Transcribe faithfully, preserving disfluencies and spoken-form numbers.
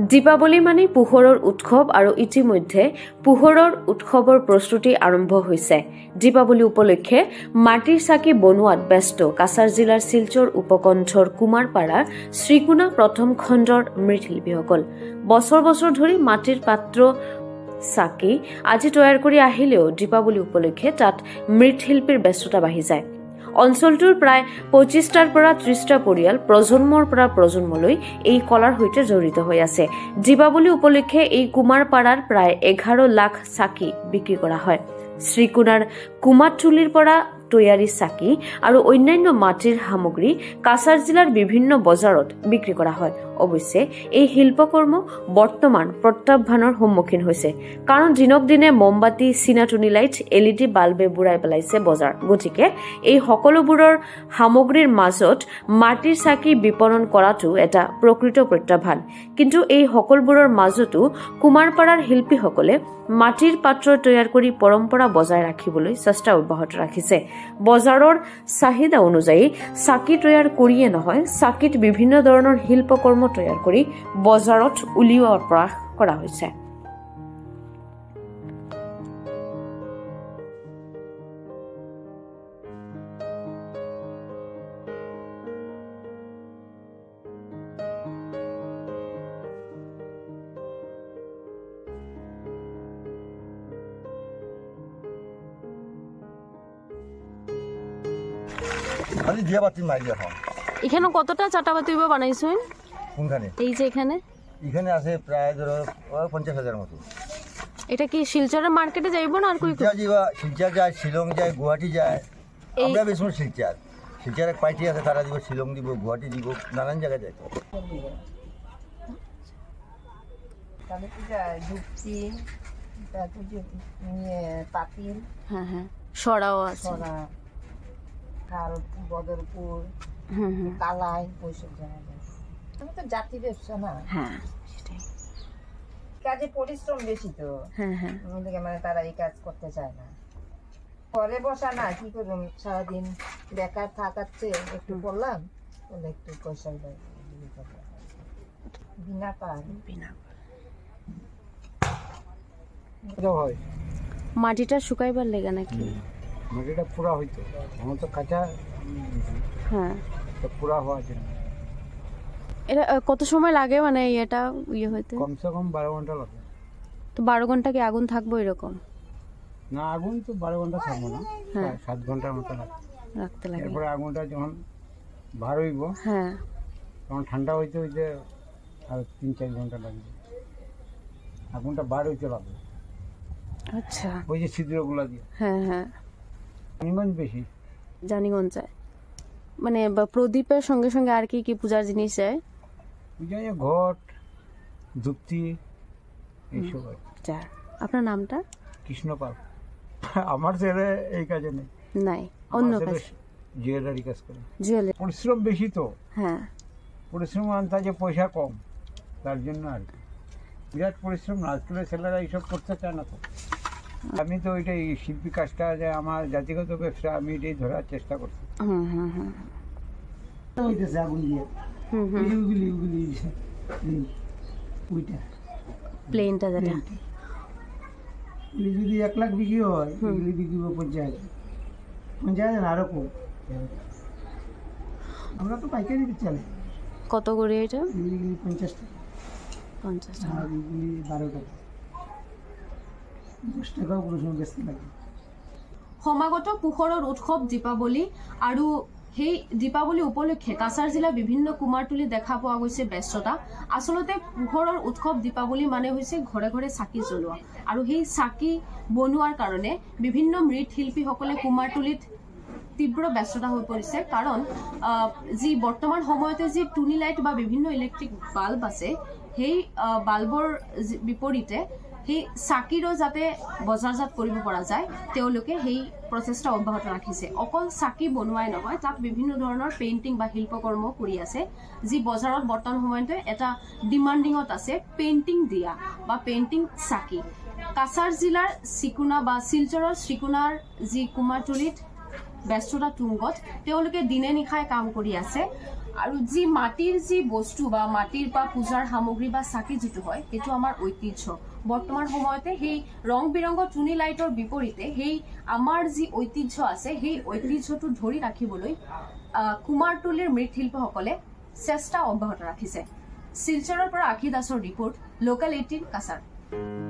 दीपावली माने पोहरर उत्सव और इतिमध्ये पोहरर उत्सवर प्रस्तुति आरम्भ होइसे। दीपावली उपलक्षे माटिर साकी बनोवात व्यस्त काछार जिलार सिलचर उपकण्ठर कुमारपाड़ार श्रीकुणा प्रथम खण्डर मृत्शिल्पीসকল बछर बछर धरि माटिर पात्र साकी आजि तैयार करि आहिलेओ दीपावली उपलक्षे तात मृत्शिल्पीर व्यस्तता बाढ़ि जाय। अंचलटोर प्राय पचिशटार परा त्रिशटा परियाल प्रजन्मर परा प्रजन्मलै एई कलार सैते जड़ित हई आछे। दीपावली उपलक्षे एई कुमारपाड़ार प्राय एगारो लाख साकी बिक्री करा हय। श्रीकुणार कुमारटुलिर परा तैयारी साकी और अन्यान्य माटिर सामग्री काछार जिलार विभिन्न बजारत बिक्री करा हय। अवश्य एई शिल्पकर्म बर्तमान प्रत्याह्वानर सम्मुखीन हयसे, कारण दिनक दिने मोमबाती सिनाटुनी लाइट एलईडी बाल्बे बुराई पेलाइसे बजार। गतिके एई सकलोबोर सामग्रीर माजत माटिर साकी विपणन कराटो एटा प्रकृत प्रत्याह्वान, किन्तु एई सकलोबोर माजतो कुमारपाड़ार शिल्पीসকলে माटिर पात्र तैयार करि परम्परा बजाय राखिबोलै चेष्टा अब्याहत राखिছে। बजारर चाहिदा अनुयायी साकी तैयार करिये नहय साकीत विभिन्न धৰণৰ শিল্পকৰ্ম तैयार करि बजारत उलिओৱাৰ প্ৰয়াস কৰা হৈছে। খালি দিয়া বাতি মারি এখন এখানে কতটা চাটা বাতি বানাইছেন? কোনখানে এই যে এখানে এখানে আছে প্রায় ধরো পঞ্চাশ হাজার মতো। এটা কি শিলচরের মার্কেটে যাইবো না আর কই কই যাইবা? শিলচর যায়, শিলং যায়, গুয়াহাটি যায়। আমরা বেশি শিলচর শিলচরে পাইটি আছে তারা দিব, শিলং দিব, গুয়াহাটি দিব, নানান জায়গা যায়। তাহলে কি যায় ধুপচি তারপর যে পাতিল, হ্যাঁ হ্যাঁ সরাও আছে, সরা बदरपुर कलाई पैसा तुम्हें तो जाति व्यवसा ना क्या परिश्रम बेसि तो मैं तारा क्या करते चाय ना घरे बसा ना कि सारा दिन बेकार थकाचे एक बोलना एक पैसा बिना पार बिना माटीटा शुकाइबार लेगा ना कि मजेटा पूरा होई तो हम तो काचा हां तो पूरा हुआ जन एरा কত সময় লাগে মানে এটা ইয়ে হইতে? কম সে কম বারো ঘন্টা লাগে। তো বারো ঘন্টা কি আগুন থাকবে এরকম না? আগুন তো বারো ঘন্টা থাকবে না, সাত ঘন্টার মত রাখতে লাগে। এরপর আগুনটা যখন ভার হইব হ্যাঁ তখন ঠান্ডা হইতে হইতে আর তিন চার ঘন্টা লাগবে আগুনটা ভার হইতে লাগবে। আচ্ছা ওই যে ছিদ্রগুলো দিয়ে হ্যাঁ হ্যাঁ নিমন বেশি জানিগঞ্জ যায় মানে প্রদীপের সঙ্গে সঙ্গে আর কি কি পূজার জিনিস যায়? পূজায় ঘট ধূপতি এইসব যা। আপনার নামটা? কৃষ্ণপাল। আমার ছেলে এই কাজে নেই নাই অন্য কাজে জুয়েলারি কাজ করে। জুয়েলারি পরিশ্রম বেশি তো হ্যাঁ পরিশ্রম আনতে যে পয়সা কম তার জন্য আর কি বিরাট পরিশ্রম না আসলে ছেলেরা এইসব করতে চায় না। তো আমি তো ওইটাই শিল্পী কাজটা যে আমার জাতিগত ব্যবসা আমি এটাই ধরার চেষ্টা করছি। হুম হুম হুম ওইটা আগুন দিয়ে হুম হুম গুলি গুলি ওইটা প্লেনটা যেটা যদি এক লাখ বিক্রি হয় ওইগুলি বিক্রি হবে পঞ্চাশ পঞ্চাশ হাজার আরো কম। আমরা তো পাইকারি বিক্রি চলে কত করে এটা? পঞ্চাশ টাকা পঞ্চাশ টাকা বিক্রি বারো টাকা। সমাগত পোহৰৰ উৎসৱ দীপাৱলী আৰু সেই দীপাৱলী উপলক্ষে কাছাৰ জিলা বিভিন্ন কুমাৰটুলি দেখা পোৱা গৈছে ব্যস্ততা। আচলতে পোহৰৰ উৎসৱ দীপাৱলী মানে হৈছে ঘৰে ঘৰে চাকি জ্বলোৱা আৰু সেই চাকি বনোৱাৰ কাৰণে বিভিন্ন মৃৎশিল্পীসকলে কুমাৰটুলিত तीव्र व्यस्तता हो परिसे, कारण जी बर्तमान समयते जी टुनी लाइट बा विभिन्न इलेक्ट्रिक बाल्ब आछे हेई बाल्बर विपरीते हेई साकिरो जाते बजारजात करिब परा जाय तेओलोके हेई प्रचेष्टा अब्याहत राखिसे। अकल साकी बनवाय नहय ताक विभिन्न धৰণৰ पेइन्टिंग बा शिल्पकर्म करि आछे जी बजारत बर्तमान समयते एटा डिमांडिंगत आछे पेइन्टिंग दिया बा पेइन्टिंग साकी। काछार जिलार श्रीकुणा बा सिलचर श्रीकुणार जी कुमारटुलित व्यस्तता तुंगत दिने निशाय काम कर और जी माटिर जी बस्तु बा माटिर पा पूजार सामग्री बा साकी जितु हय एतु आमार ऐतिह्य बर्तमान समयते रंग बिरंग टुनी लाइटर विपरीते आमार जी ऐतिह्य आछे हेई ऐतिह्यटु धरि राखिबोलै कुमारटुलिर मृत्शिल्पीসকले चेष्टा अब्याहत राखिछे। सिलचरৰ পৰা आखी दासৰ रिपोर्ट लोकल अठारह कासार।